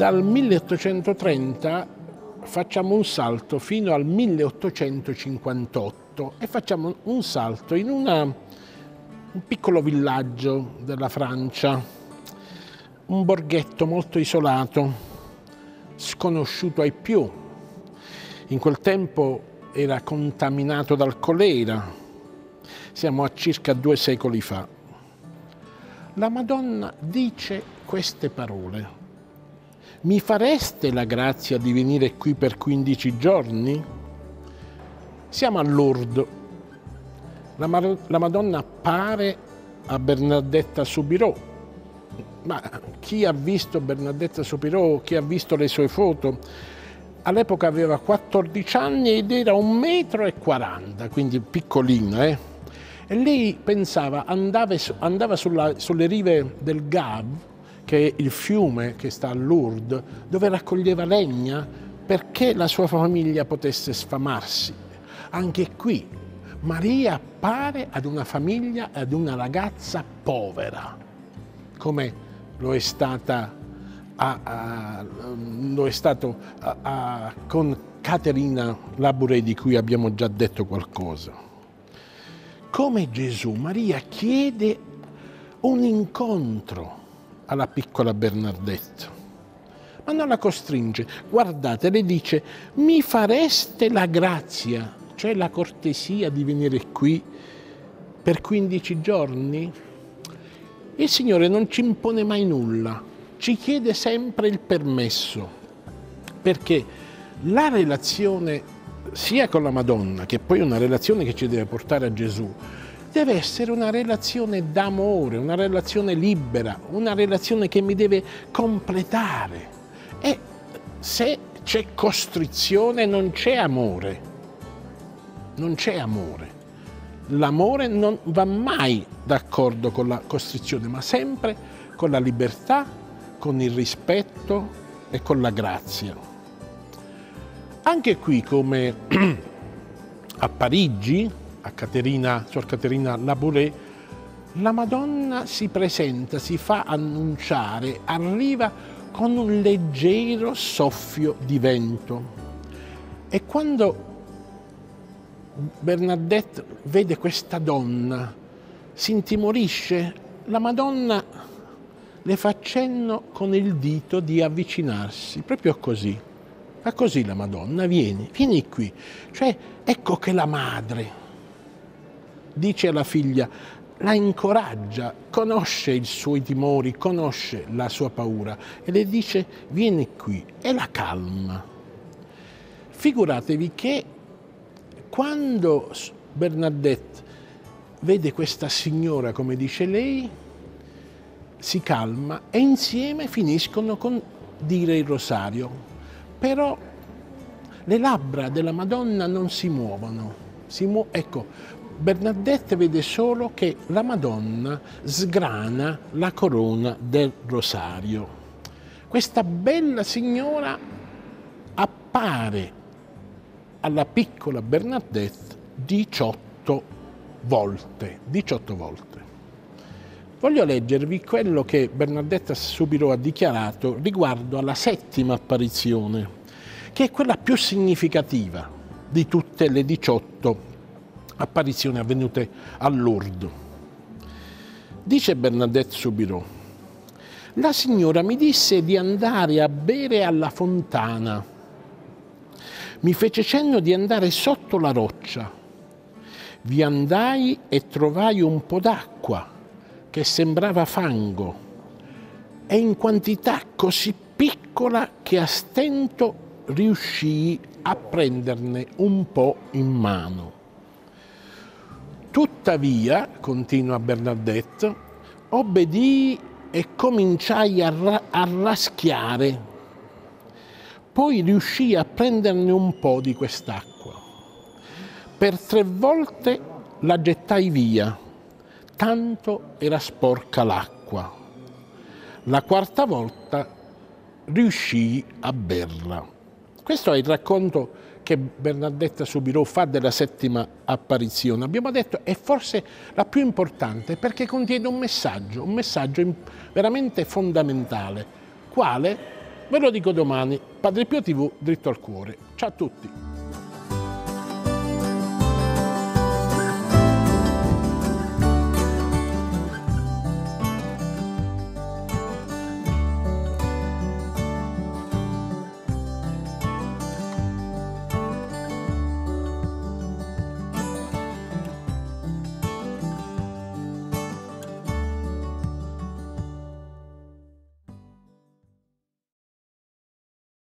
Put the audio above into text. Dal 1830 facciamo un salto fino al 1858 e facciamo un salto in un piccolo villaggio della Francia, un borghetto molto isolato, sconosciuto ai più. In quel tempo era contaminato dal colera, siamo a circa 2 secoli fa. La Madonna dice queste parole: mi fareste la grazia di venire qui per 15 giorni? Siamo a Lourdes. La Madonna appare a Bernadette Soubirous, ma chi ha visto Bernadette Soubirous, chi ha visto le sue foto? All'epoca aveva 14 anni ed era 1,40 m, quindi piccolina. E lei pensava, andava sulle rive del Gave, che è il fiume che sta a Lourdes, dove raccoglieva legna perché la sua famiglia potesse sfamarsi. Anche qui Maria appare ad una famiglia, ad una ragazza povera, come lo è stata con Caterina Labouré, di cui abbiamo già detto qualcosa. Come Gesù, Maria chiede un incontro alla piccola Bernadette, ma non la costringe. Guardate, le dice: mi fareste la grazia, cioè la cortesia di venire qui per 15 giorni? Il Signore non ci impone mai nulla, ci chiede sempre il permesso, perché la relazione sia con la Madonna, che poi è una relazione che ci deve portare a Gesù, deve essere una relazione d'amore, una relazione libera, una relazione che mi deve completare. E se c'è costrizione non c'è amore, non c'è amore. L'amore non va mai d'accordo con la costrizione, ma sempre con la libertà, con il rispetto e con la grazia. Anche qui, come a Parigi, a Sor Caterina Labouré, la Madonna si presenta, si fa annunciare, arriva con un leggero soffio di vento. E quando Bernadette vede questa donna, si intimorisce. La Madonna le fa cenno con il dito di avvicinarsi, proprio così. Ma così la Madonna: vieni qui. Cioè, ecco che la madre dice alla figlia, la incoraggia, conosce i suoi timori, conosce la sua paura e le dice vieni qui, e la calma. Figuratevi che quando Bernadette vede questa signora, come dice lei, si calma e insieme finiscono con dire il rosario. Però le labbra della Madonna non si muovono. Ecco, Bernadette vede solo che la Madonna sgrana la corona del rosario. Questa bella signora appare alla piccola Bernadette 18 volte. Voglio leggervi quello che Bernadette Soubirous ha dichiarato riguardo alla 7ª apparizione, che è quella più significativa di tutte le 18 apparizioni avvenute a Lourdes. Dice Bernadette Soubirous: la Signora mi disse di andare a bere alla fontana, mi fece cenno di andare sotto la roccia, vi andai e trovai un po' d'acqua che sembrava fango e in quantità così piccola che a stento riuscii a prenderne un po' in mano. Tuttavia, continua Bernadette, obbedii e cominciai a raschiare, poi riuscii a prenderne un po' di quest'acqua. Per 3 volte la gettai via, tanto era sporca l'acqua. La 4ª volta riuscii a berla. Questo è il racconto che Bernadette Soubirous fa della 7ª apparizione. Abbiamo detto è forse la più importante perché contiene un messaggio veramente fondamentale, quale Ve lo dico domani, Padre Pio TV, Dritto al Cuore. Ciao a tutti!